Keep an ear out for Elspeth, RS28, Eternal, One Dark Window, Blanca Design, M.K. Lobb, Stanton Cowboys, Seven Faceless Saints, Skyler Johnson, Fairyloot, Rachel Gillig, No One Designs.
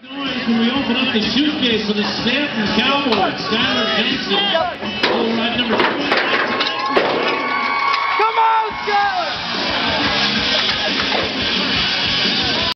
When we open up the shoot case for the Stanton Cowboys, Skyler Johnson, all right, number 20.